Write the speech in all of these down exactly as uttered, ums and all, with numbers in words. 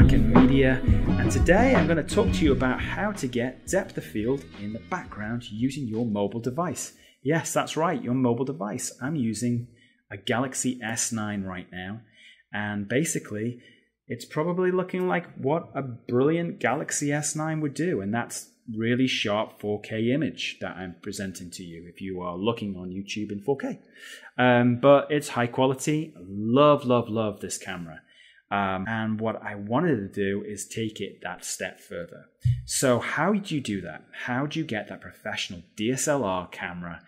Kraken Media, and today I'm going to talk to you about how to get depth of field in the background using your mobile device. Yes, that's right, your mobile device. I'm using a Galaxy S nine right now, and basically it's probably looking like what a brilliant Galaxy S nine would do, and that's really sharp four K image that I'm presenting to you if you are looking on YouTube in four K. Um, but it's high quality. Love, love, love this camera. Um, and what I wanted to do is take it that step further. So how do you do that? How do you get that professional D S L R camera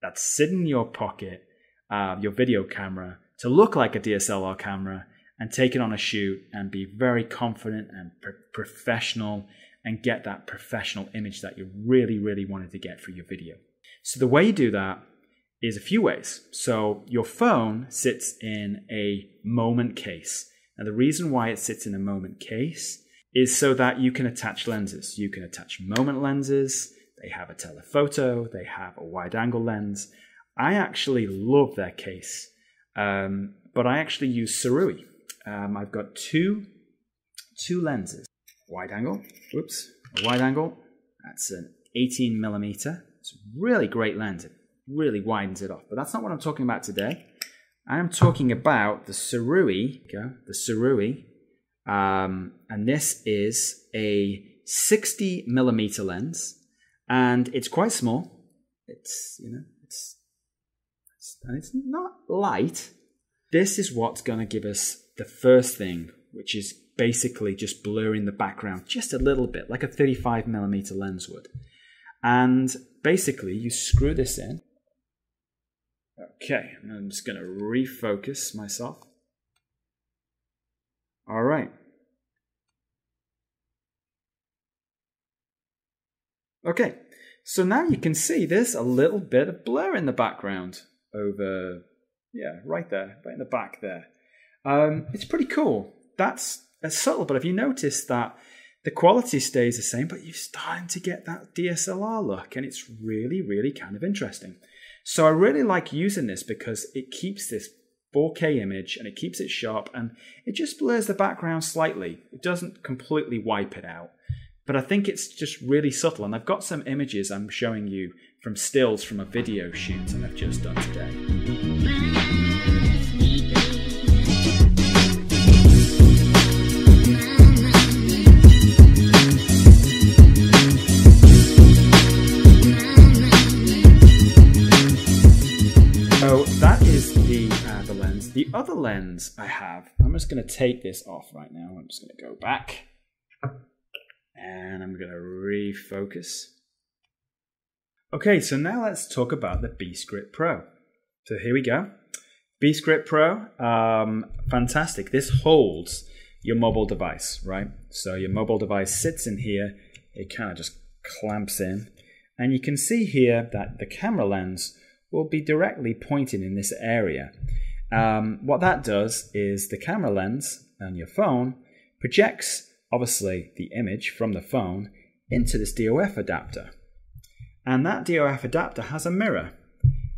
that's sitting in your pocket, uh, your video camera, to look like a D S L R camera and take it on a shoot and be very confident and pr professional and get that professional image that you really, really wanted to get for your video? So the way you do that is a few ways. So your phone sits in a Moment case. And the reason why it sits in a Moment case is so that you can attach lenses. You can attach Moment lenses. They have a telephoto. They have a wide angle lens. I actually love their case, um, but I actually use Sirui. Um, I've got two, two lenses. Wide angle, whoops, a wide angle, that's an eighteen millimeter. It's a really great lens, it really widens it off. But that's not what I'm talking about today. I am talking about the Sirui, okay, the Sirui, um, and this is a sixty millimeter lens, and it's quite small. It's, you know, it's, it's, and it's not light. This is what's gonna give us the first thing, which is basically just blurring the background just a little bit, like a thirty-five millimeter lens would. And basically you screw this in. Okay, and I'm just gonna refocus myself. All right. Okay, so now you can see there's a little bit of blur in the background over, yeah, right there, right in the back there. Um, it's pretty cool. That's That's subtle, but if you notice that the quality stays the same, but you're starting to get that D S L R look, and it's really, really kind of interesting. So I really like using this because it keeps this four K image and it keeps it sharp, and it just blurs the background slightly. It doesn't completely wipe it out, but I think it's just really subtle. And I've got some images I'm showing you from stills from a video shoot that I've just done today. So that is the, uh, the lens. The other lens I have, I'm just going to take this off right now. I'm just going to go back and I'm going to refocus. Okay, so now let's talk about the Beast Grip Pro. So here we go. Beast Grip Pro, um, fantastic. This holds your mobile device, right? So your mobile device sits in here. It kind of just clamps in. And you can see here that the camera lens will be directly pointing in this area. Um, what that does is the camera lens on your phone projects, obviously, the image from the phone into this D O F adapter. And that D O F adapter has a mirror.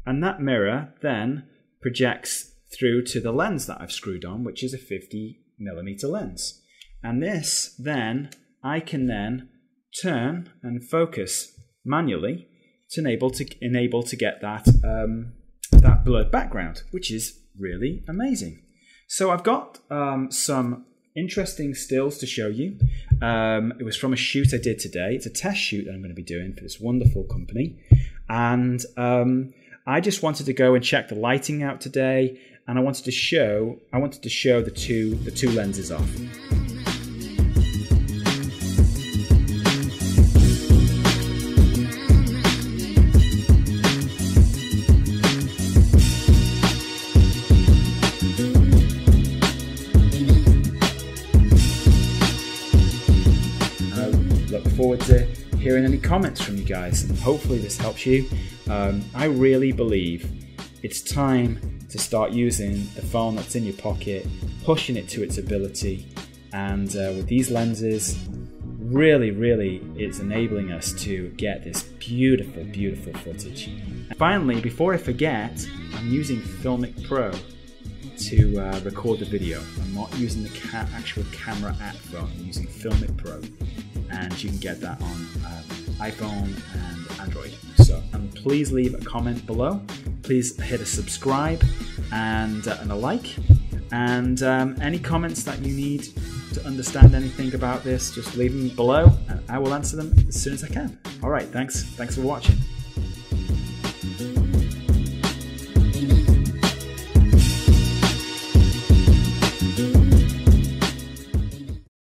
And that mirror then projects through to the lens that I've screwed on, which is a fifty millimeter lens. And this then, I can then turn and focus manually to enable to enable to get that um, that blurred background, which is really amazing. So I've got um, some interesting stills to show you. Um, it was from a shoot I did today. It's a test shoot that I'm going to be doing for this wonderful company, and um, I just wanted to go and check the lighting out today, and I wanted to show I wanted to show the two the two lenses off. Forward to hearing any comments from you guys, and hopefully this helps you. Um, I really believe it's time to start using the phone that's in your pocket, pushing it to its ability, and uh, with these lenses, really, really it's enabling us to get this beautiful, beautiful footage. And finally, before I forget, I'm using Filmic Pro to uh, record the video. I'm not using the ca actual camera app though, I'm using Filmic Pro, and you can get that on uh, iPhone and Android. So um, please leave a comment below, please hit a subscribe and, uh, and a like, and um, any comments that you need to understand anything about this, just leave them below and I will answer them as soon as I can. Alright, thanks, thanks for watching.